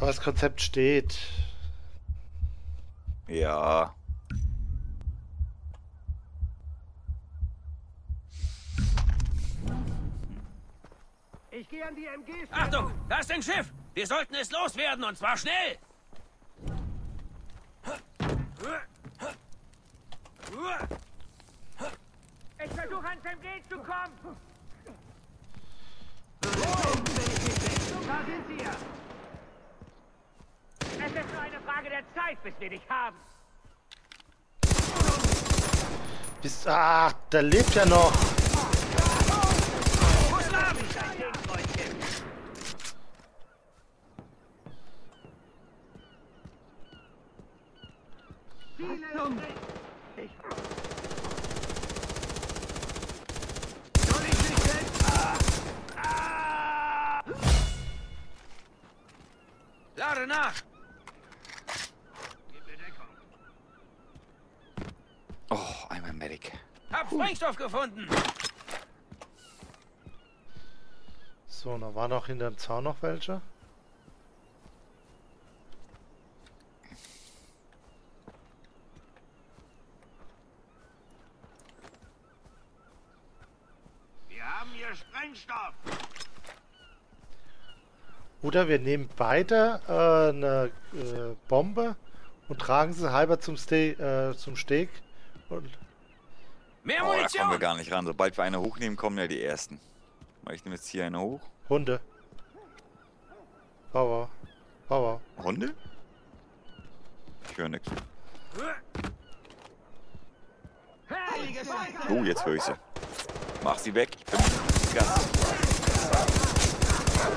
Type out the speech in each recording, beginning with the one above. Aber das Konzept steht. Ja. Ich gehe an die MG. Achtung, da ist ein Schiff. Wir sollten es loswerden, und zwar schnell. Ich versuche ans MG zu kommen. Da sind sie ja. Es ist nur eine Frage der Zeit, bis wir dich haben. Bis, ach, der lebt ja noch. Lade nach! Gib mir Deckung. Oh, einmal Medic. Hab Sprengstoff gefunden! So, da war noch hinter dem Zaun noch welche. Oder wir nehmen beide eine Bombe und tragen sie halber zum Steg. Und mehr Munition! Da kommen wir gar nicht ran. Sobald wir eine hochnehmen, kommen ja die ersten. Ich nehme jetzt hier eine hoch. Hunde. Power. Power. Hunde? Ich höre nichts. Oh, jetzt höre ich sie. Mach sie weg. Ich bin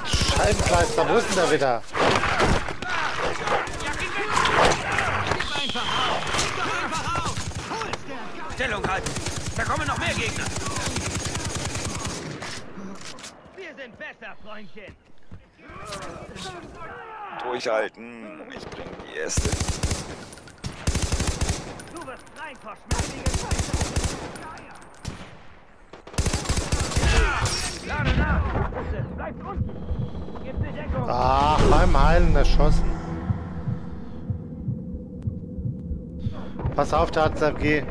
Scheibenkleister, wo ist denn der wieder? Stellung halten! Da kommen noch mehr Gegner! Wir sind besser, Freundchen! Durchhalten! Ich bringe die erste! Du wirst rein vor schmerzigen. Lade nach! Bleibt unten! Gib mir Deckung! Ach, beim Heilen erschossen. Pass auf, da hat's MG.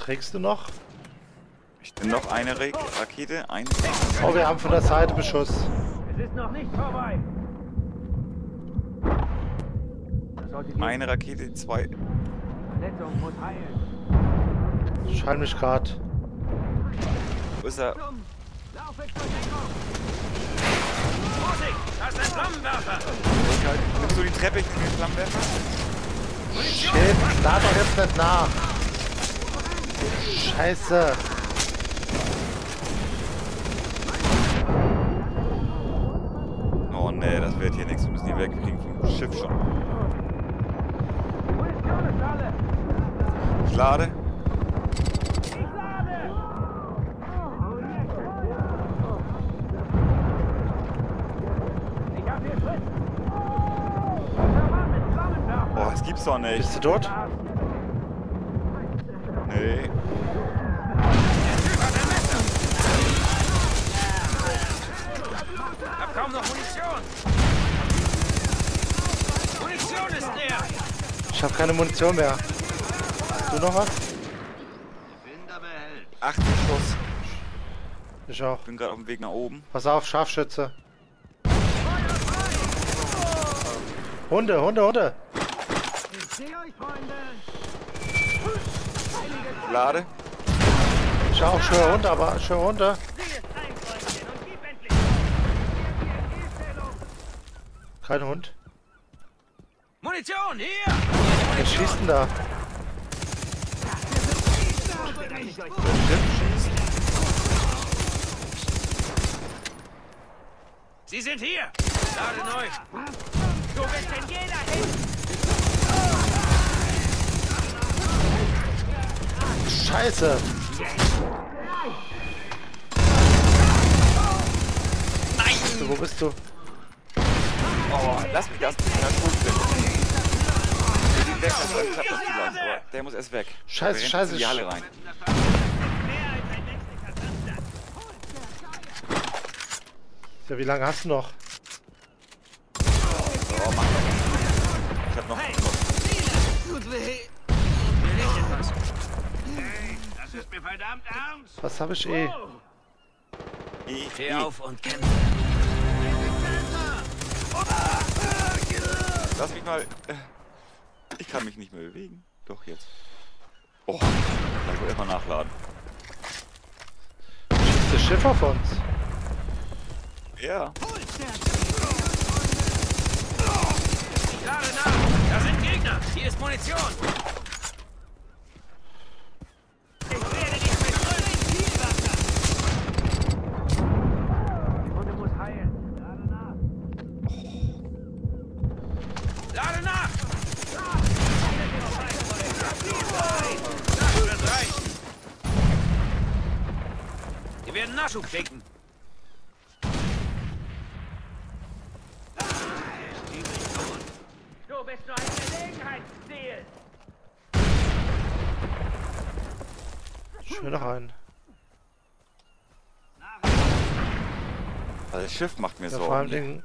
Trägst du noch? Ich nehme noch eine Rakete, ein. Oh, wir haben von der Seite Beschuss. Es ist noch nicht vorbei. Eine Rakete, zwei. Verletzung muss heilen. Scheint mich gerade. Wo ist er? Lauf weg zur Deckung! Vorsicht! Da ist ein Flammenwerfer! Nimmst du die Treppe, ich nehme den Flammenwerfer? Shit, da doch jetzt nicht nach! Scheiße! Oh ne, das wird hier nichts. Wir müssen hier weg. Wir kriegen vom Schiff schon. Ich lade. Boah, das gibt's doch nicht. Bist du dort? Nee. Hab kaum noch Munition. Munition ist leer. Ich hab keine Munition mehr. Hast du noch was? Acht Schuss. Ich auch. Bin gerade auf dem Weg nach oben. Pass auf, Scharfschütze. Hunde, Hunde, Hunde. Ich seh euch, Freunde. Lade. Ich auch schön runter, aber schön runter. Kein Hund. Munition, hier! Wer schießt denn da? Sie sind hier! Lade neu! Du bist in jeder hin! Scheiße. Nein! So, wo bist du? Oh, lass mich erst in der Schule. Der sieht weg, das klappt das vielleicht, aber der muss erst weg. Scheiße, scheiße. In die Halle rein. Ja, wie lange hast du noch? Oh, Mann. Ich hab noch. Das ist mir verdammt ernst. Was hab ich eh? Steh auf und kämpfe. Lass mich mal. Ich kann mich nicht mehr bewegen. Doch jetzt. Oh, da wird immer nachladen. Schießt der Schiff auf uns? Ja. Da sind Gegner! Hier ist Munition! Ich werde dich mit grünem Zielwasser! Die Wunde muss heilen! Lade nach! Lade nach! Das wird reichen! Wir werden Nachschub kriegen! Schnell rein. Also das Schiff macht mir ja, Sorgen. Vor allem den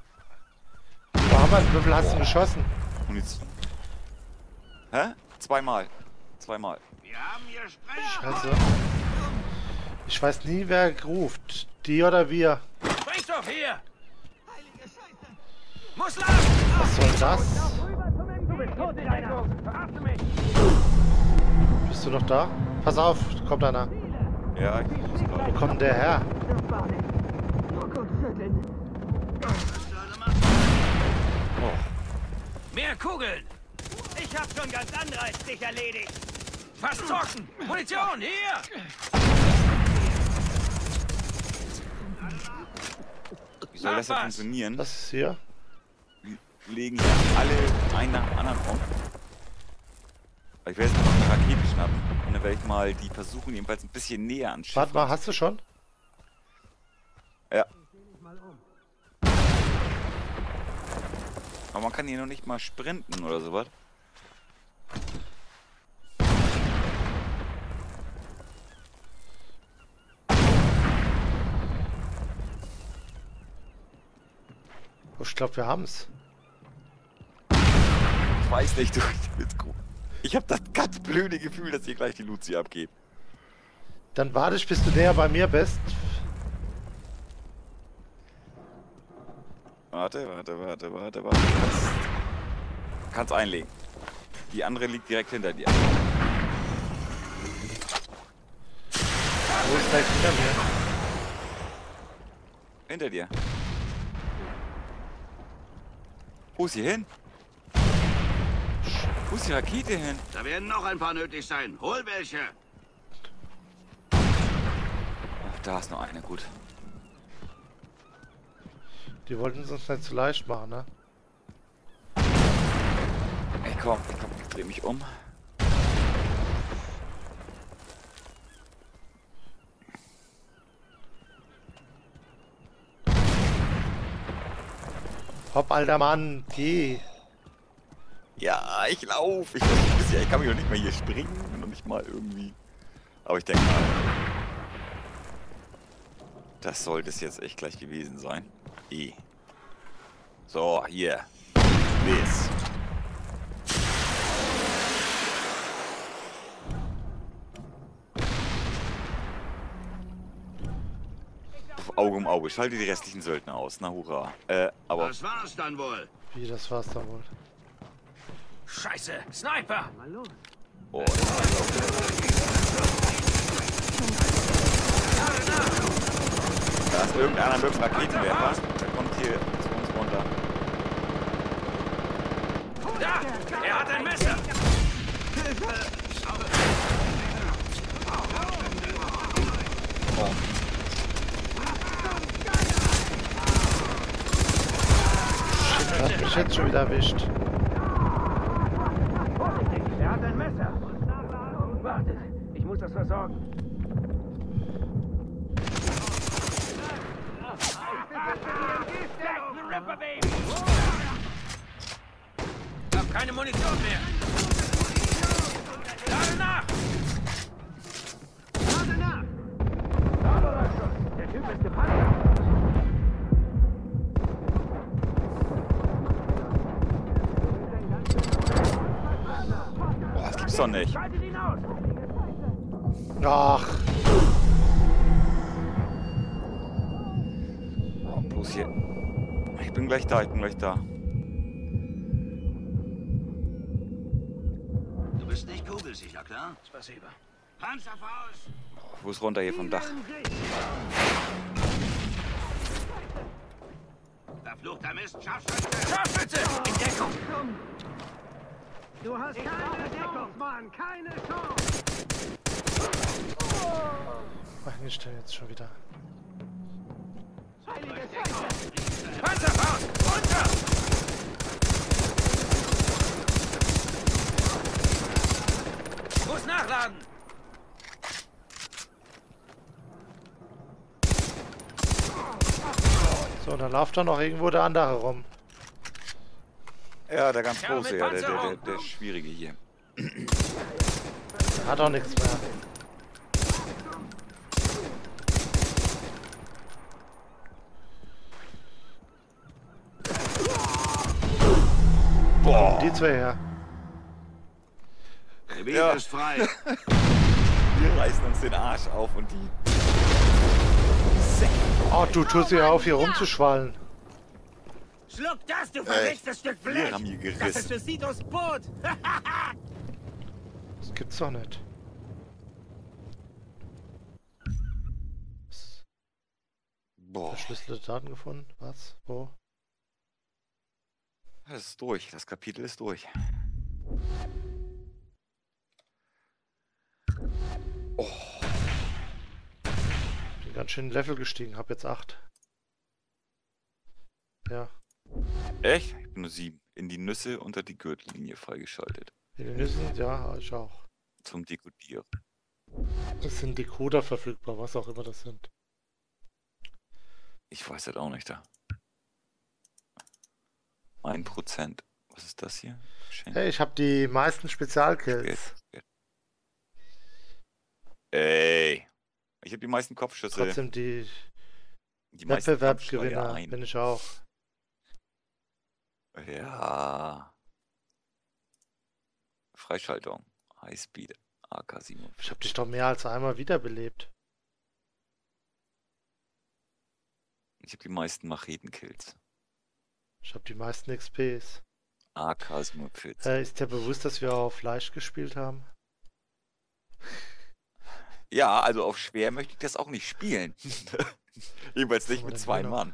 Hammerwürfel hast du geschossen. Und jetzt. Hä? Zweimal. Scheiße. Ich weiß nie, wer ruft. Die oder wir. Sprich doch hier! Heilige Scheiße! Muss laufen! Was soll das? Du bist tot in einer Hose. Verachte mich! Bist du noch da? Pass auf, kommt einer. Ja, ich muss klar. Wo kommt der her? Oh. Mehr Kugeln! Ich hab schon ganz andere als dich erledigt. Fast trocken! Munition, hier! Wie soll das ja funktionieren? Das ist hier. Wir legen alle einen nach dem anderen um. Ich werde jetzt noch eine Rakete schnappen und dann werde ich mal die versuchen, jedenfalls ein bisschen näher an Schiff. Warte mal, hast du schon? Ja. Aber man kann hier noch nicht mal sprinten oder sowas. Ich glaube, wir haben's. Ich weiß nicht, du bist gut. Ich habe das ganz blöde Gefühl, dass ihr gleich die Luzi abgeht. Dann warte ich, bis du näher bei mir bist. Warte. Kannst einlegen. Die andere liegt direkt hinter dir. Wo ist gleich hinter mir? Hinter dir. Wo ist sie hin? Wo ist die Rakete hin? Da werden noch ein paar nötig sein. Hol welche! Ach, da ist noch eine, gut. Die wollten es uns nicht zu leicht machen, ne? Ey, komm, ich dreh mich um. Hopp, alter Mann, geh! Ja, ich lauf. Ich kann mich doch nicht mehr hier springen und nicht mal irgendwie. Aber ich denke mal, das sollte es jetzt echt gleich gewesen sein. So, hier. Bis. Auf Auge um Auge. Ich schalte die restlichen Söldner aus. Na hurra. Aber... Das war's dann wohl. Wie, das war's dann wohl? Scheiße, Sniper! Oh, das war doch. Da ist irgendeiner mit dem Raketenwerfer. Der kommt hier zu uns runter. Da! Er hat ein Messer! Oh. Shit, hat mich jetzt schon wieder erwischt. Ich muss das versorgen. Ich hab keine Munition mehr. Lade nach! Lade nach! Der Typ ist gepanzert. Doch nicht. Ach. Oh, bloß hier. Ich bin gleich da, Du bist nicht kugelsicher, klar? Spasiba. Panzer voraus! Wo ist runter hier vom Dach? Verfluchter Mist, Scharfschütze! Scharfschütze! In Deckung! Du hast keine Chance, Mann! Keine Chance! Ach, nicht jetzt schon wieder. Heilige Scheiße! Panzer fahren! Runter! Muss nachladen! So, dann lauft doch noch irgendwo der andere rum. Ja, der ganz große, ja, der schwierige hier. Hat auch nichts mehr. Boah, die zwei her. Der Weg ist frei. Wir reißen uns den Arsch auf und die. Oh, du tust sie auf, hier rumzuschwallen. Schluck das, du verrücktes Stück Blech! Haben hier das ist für Sidos Boot! Das gibt's doch nicht. Boah. Verschlüsselte Daten gefunden? Was? Wo? Das ist durch. Das Kapitel ist durch. Oh. Ich bin ganz schön Level gestiegen. Hab jetzt 8. Ja. Echt? Ich bin nur 7. In die Nüsse unter die Gürtellinie freigeschaltet. In die Nüsse? Ja, ich auch. Zum Dekodieren. Das sind Decoder verfügbar, was auch immer das sind. Ich weiß das auch nicht da. 1%. Was ist das hier? Schenk. Hey, ich habe die meisten Spezialkills. Ey. Ich habe die meisten Kopfschüsse. Trotzdem die meisten Wettbewerbsgewinner bin ich auch. Ja. Freischaltung. Highspeed. AK-7. Ich hab dich doch mehr als einmal wiederbelebt. Ich hab die meisten Macheten-Kills. Ich hab die meisten XPs. AK-47. Ist dir bewusst, dass wir auf leicht gespielt haben? Ja, also auf schwer möchte ich das auch nicht spielen. Jedenfalls nicht mit 2 Mann.